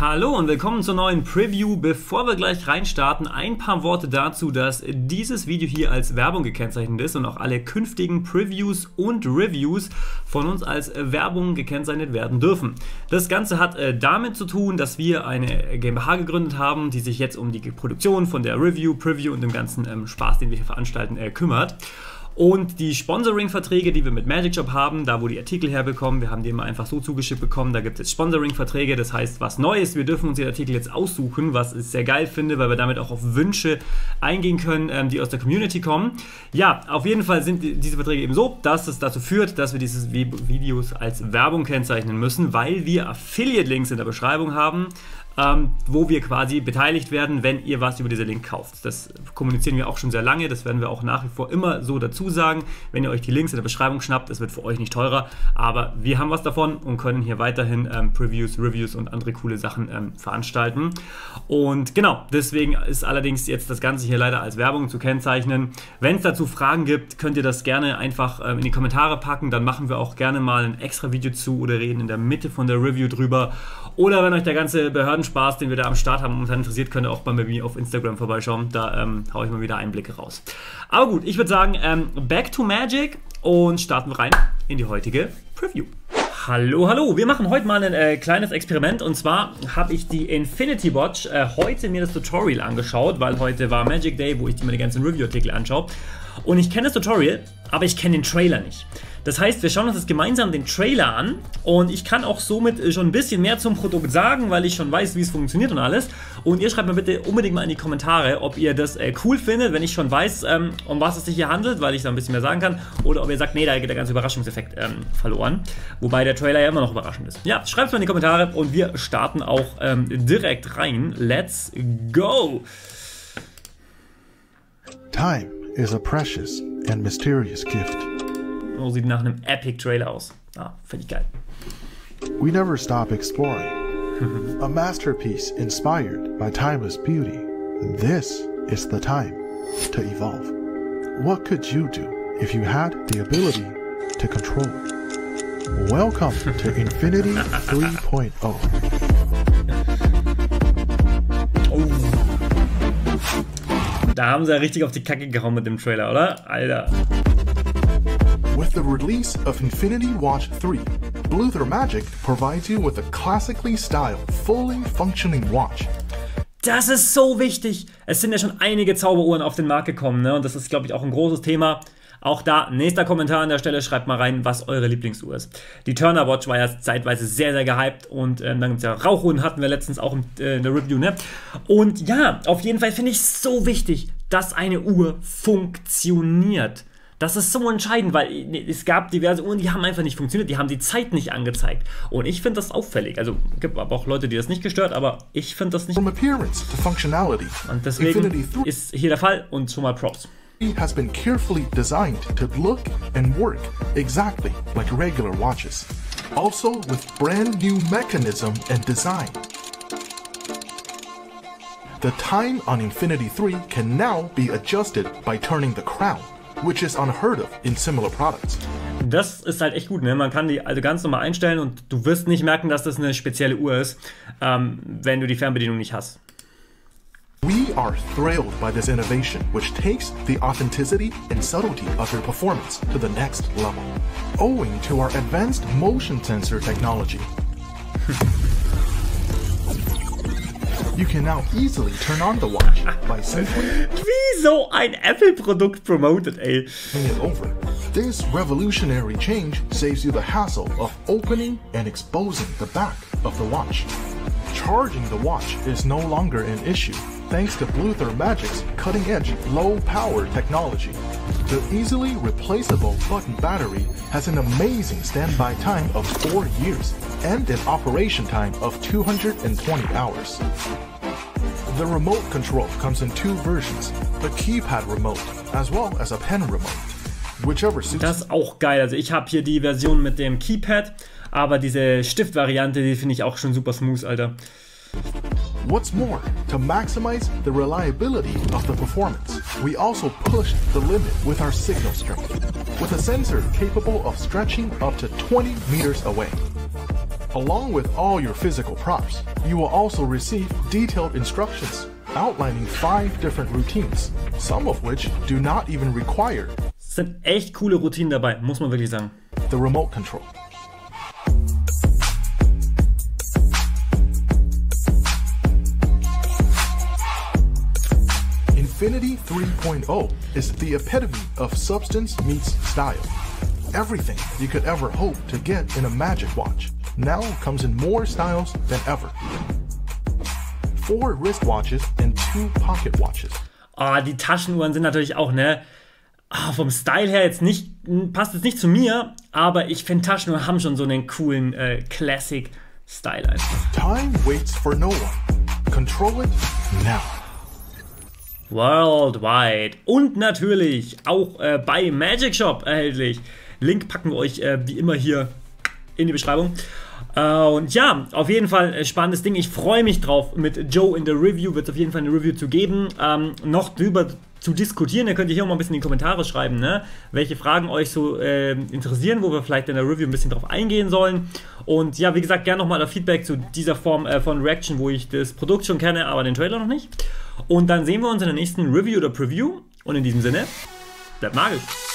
Hallo und willkommen zur neuen Preview. Bevor wir gleich reinstarten, ein paar Worte dazu, dass dieses Video hier als Werbung gekennzeichnet ist und auch alle künftigen Previews und Reviews von uns als Werbung gekennzeichnet werden dürfen. Das Ganze hat damit zu tun, dass wir eine GmbH gegründet haben, die sich jetzt um die Produktion von der Review, Preview und dem ganzen Spaß, den wir hier veranstalten, kümmert. Und die Sponsoring-Verträge, die wir mit Magic Job haben, da wo die Artikel herbekommen, wir haben die immer einfach so zugeschickt bekommen, da gibt es jetzt Sponsoring-Verträge, das heißt was Neues, wir dürfen uns den Artikel jetzt aussuchen, was ich sehr geil finde, weil wir damit auch auf Wünsche eingehen können, die aus der Community kommen. Ja, auf jeden Fall sind diese Verträge eben so, dass es dazu führt, dass wir diese Videos als Werbung kennzeichnen müssen, weil wir Affiliate-Links in der Beschreibung haben, wo wir quasi beteiligt werden, wenn ihr was über diesen Link kauft. Das kommunizieren wir auch schon sehr lange, das werden wir auch nach wie vor immer so dazu sagen. Wenn ihr euch die Links in der Beschreibung schnappt, es wird für euch nicht teurer, aber wir haben was davon und können hier weiterhin Previews, Reviews und andere coole Sachen veranstalten. Und genau, deswegen ist allerdings jetzt das Ganze hier leider als Werbung zu kennzeichnen. Wenn es dazu Fragen gibt, könnt ihr das gerne einfach in die Kommentare packen, dann machen wir auch gerne mal ein extra Video zu oder reden in der Mitte von der Review drüber. Oder wenn euch der ganze Behördenspaß, den wir da am Start haben, momentan interessiert, könnt ihr auch bei mir auf Instagram vorbeischauen. Da haue ich mal wieder Einblicke raus. Aber gut, ich würde sagen, back to Magic und starten wir rein in die heutige Preview. Hallo, hallo, wir machen heute mal ein kleines Experiment und zwar habe ich die Infinity Watch heute mir das Tutorial angeschaut, weil heute war Magic Day, wo ich mir die ganzen Review-Artikel anschaue. Und ich kenne das Tutorial, aber ich kenne den Trailer nicht. Das heißt, wir schauen uns jetzt gemeinsam den Trailer an und ich kann auch somit schon ein bisschen mehr zum Produkt sagen, weil ich schon weiß, wie es funktioniert und alles. Und ihr schreibt mir bitte unbedingt mal in die Kommentare, ob ihr das cool findet, wenn ich schon weiß, um was es sich hier handelt, weil ich da ein bisschen mehr sagen kann. Oder ob ihr sagt, nee, da geht der ganze Überraschungseffekt verloren. Wobei der Trailer ja immer noch überraschend ist. Ja, schreibt es mal in die Kommentare und wir starten auch direkt rein. Let's go! Time is a precious and mysterious gift. Oh, sieht nach einem epic Trailer aus. Ah, finde ich geil. We never stop exploring. A masterpiece inspired by timeless beauty. This is the time to evolve. What could you do if you had the ability to control? Welcome to Infinity 3.0. Da haben sie ja richtig auf die Kacke gehauen mit dem Trailer, oder? Alter. With the release of Infinity Watch 3, Bluether Magic provides you with a classically styled, fully functioning watch. Das ist so wichtig. Es sind ja schon einige Zauberuhren auf den Markt gekommen, ne? Und das ist, glaube ich, auch ein großes Thema. Auch da, nächster Kommentar an der Stelle, schreibt mal rein, was eure Lieblingsuhr ist. Die Turner Watch war ja zeitweise sehr, sehr gehypt und dann gibt es ja Rauchuhren, hatten wir letztens auch in der Review, ne? Und ja, auf jeden Fall finde ich es so wichtig, dass eine Uhr funktioniert. Das ist so entscheidend, weil es gab diverse Uhren, die haben einfach nicht funktioniert, die haben die Zeit nicht angezeigt. Und ich finde das auffällig. Also, es gibt aber auch Leute, die das nicht gestört, aber ich finde das nicht. Und deswegen ist hier der Fall und schon mal Props. Has been carefully designed to look and work exactly like regular watches, also with brand new mechanism and design. The time on Infinity 3 can now be adjusted by turning the crown, which is unheard of in similar products. Das ist halt echt gut, ne? Man kann die also ganz normal einstellen und du wirst nicht merken, dass das eine spezielle Uhr ist, wenn du die Fernbedienung nicht hast. We are thrilled by this innovation, which takes the authenticity and subtlety of your performance to the next level, owing to our advanced motion sensor technology. You can now easily turn on the watch by simply... Wie so ein Apple-Produkt promoted, ey. ...turning it over. This revolutionary change saves you the hassle of opening and exposing the back of the watch. Charging the watch is no longer an issue, thanks to Bluether Magic's cutting-edge low-power technology. The easily replaceable button battery has an amazing standby time of 4 years and an operation time of 220 hours. The remote control comes in 2 versions, a keypad remote as well as a pen remote. Whichever suits. Das ist auch geil, also ich habe hier die Version mit dem Keypad, aber diese Stiftvariante, die finde ich auch schon super smooth, Alter. What's more, to maximize the reliability of the performance, we also pushed the limit with our signal strength, with a sensor capable of stretching up to 20 meters away. Along with all your physical props, you will also receive detailed instructions outlining 5 different routines, some of which do not even require. Es sind echt coole Routinen dabei, muss man wirklich sagen. The remote control. Infinity 3.0 is the epitome of substance meets style. Everything you could ever hope to get in a Magic Watch now comes in more styles than ever. 4 wristwatches and 2 pocket watches. Ah, die Taschenuhren sind natürlich auch, ne? Ah, vom Style her jetzt nicht, passt jetzt nicht zu mir, aber ich finde, Taschenuhren haben schon so einen coolen Classic-Style einfach. Time waits for no one. Control it now. Worldwide und natürlich auch bei Magic Shop erhältlich. Link packen wir euch wie immer hier in die Beschreibung. Und ja, auf jeden Fall spannendes Ding. Ich freue mich drauf. Mit Joe in der Review wird es auf jeden Fall eine Review zu geben. Noch drüber zu diskutieren. Da könnt ihr hier auch mal ein bisschen in die Kommentare schreiben, ne? Welche Fragen euch so interessieren, wo wir vielleicht in der Review ein bisschen drauf eingehen sollen. Und ja, wie gesagt, gerne nochmal Feedback zu dieser Form von Reaction, wo ich das Produkt schon kenne, aber den Trailer noch nicht. Und dann sehen wir uns in der nächsten Review oder Preview. Und in diesem Sinne, bleibt magisch!